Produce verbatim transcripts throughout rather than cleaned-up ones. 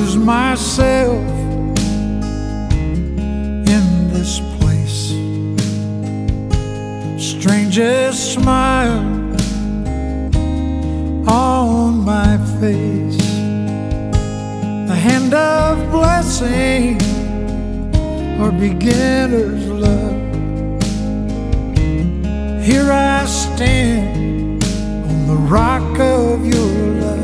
lose myself in this place. Strangest smile on my face, the hand of blessing or beginner's luck. Here I stand on the rock of your love.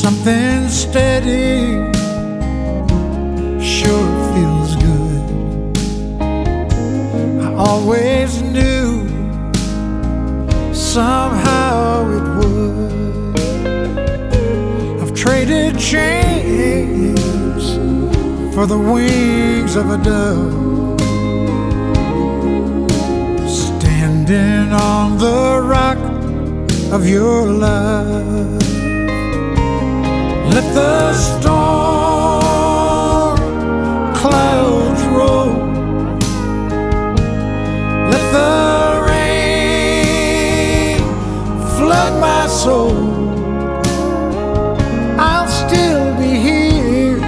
Something steady sure feels good. I always knew somehow it would. I've traded chains for the wings of a dove. Standing on the rock of your love, let the storm clouds roll, let the rain flood my soul. I'll still be here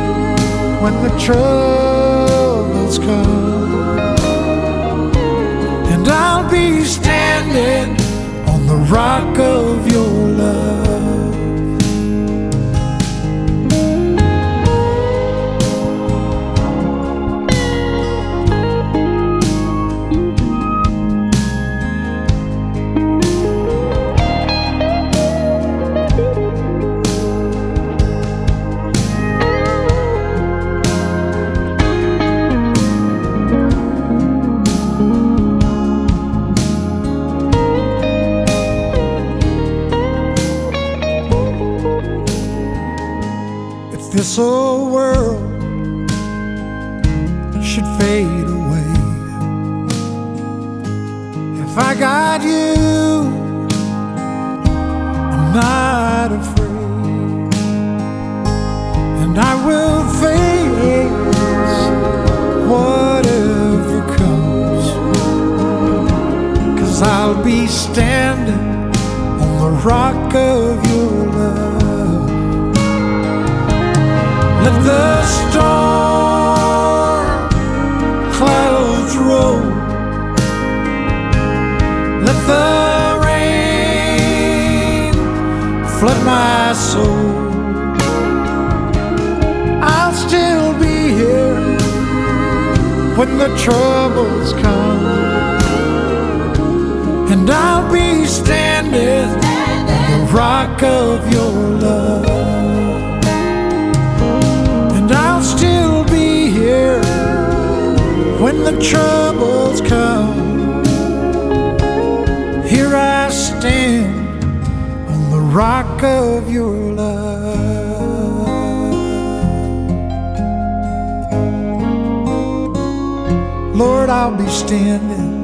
when the troubles come. Be standing on the rock of your love. This old world should fade away. If I got you, I'm not afraid, and I will face whatever comes, 'cause I'll be standing on the rock of your love. Let the storm clouds roll, let the rain flood my soul. I'll still be here when the troubles come, and I'll be standing on the rock of your love. When the troubles come, here I stand on the rock of your love. Lord, I'll be standing